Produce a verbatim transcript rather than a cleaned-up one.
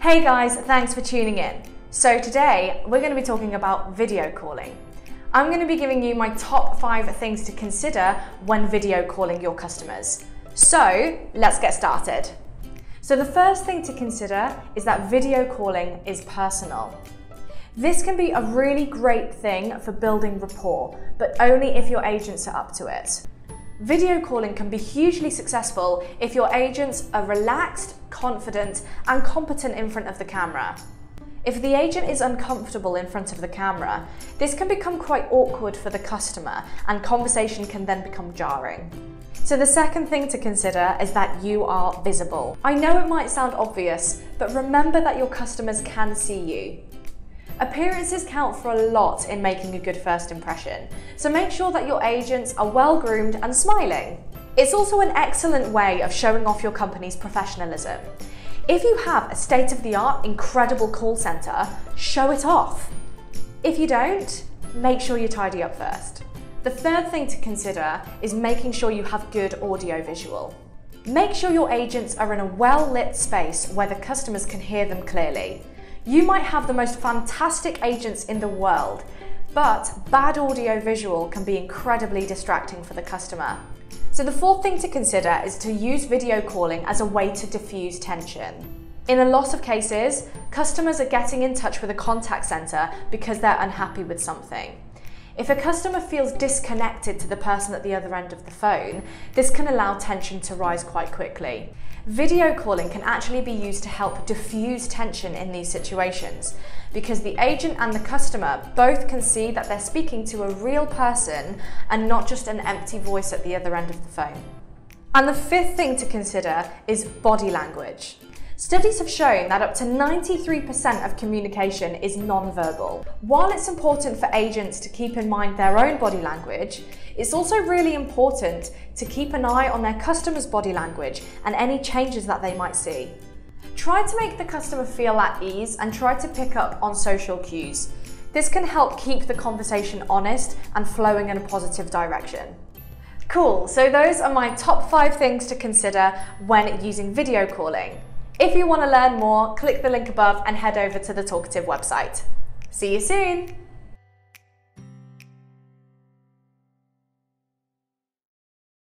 Hey guys, thanks for tuning in. So today we're going to be talking about video calling. I'm going to be giving you my top five things to consider when video calling your customers. So let's get started. So the first thing to consider is that video calling is personal. This can be a really great thing for building rapport, but only if your agents are up to it. Video calling can be hugely successful if your agents are relaxed, confident, and competent in front of the camera. If the agent is uncomfortable in front of the camera, this can become quite awkward for the customer, and conversation can then become jarring. So the second thing to consider is that you are visible. I know it might sound obvious, but remember that your customers can see you. Appearances count for a lot in making a good first impression, so make sure that your agents are well-groomed and smiling. It's also an excellent way of showing off your company's professionalism. If you have a state-of-the-art, incredible call center, show it off. If you don't, make sure you tidy up first. The third thing to consider is making sure you have good audio-visual. Make sure your agents are in a well-lit space where the customers can hear them clearly. You might have the most fantastic agents in the world, but bad audio-visual can be incredibly distracting for the customer. So the fourth thing to consider is to use video calling as a way to diffuse tension. In a lot of cases, customers are getting in touch with a contact center because they're unhappy with something. If a customer feels disconnected to the person at the other end of the phone, this can allow tension to rise quite quickly. Video calling can actually be used to help diffuse tension in these situations, because the agent and the customer both can see that they're speaking to a real person and not just an empty voice at the other end of the phone. And the fifth thing to consider is body language. Studies have shown that up to ninety-three percent of communication is non-verbal. While it's important for agents to keep in mind their own body language, it's also really important to keep an eye on their customers' body language and any changes that they might see. Try to make the customer feel at ease and try to pick up on social cues. This can help keep the conversation honest and flowing in a positive direction. Cool, so those are my top five things to consider when using video calling. If you want to learn more, click the link above and head over to the Talkative website. See you soon!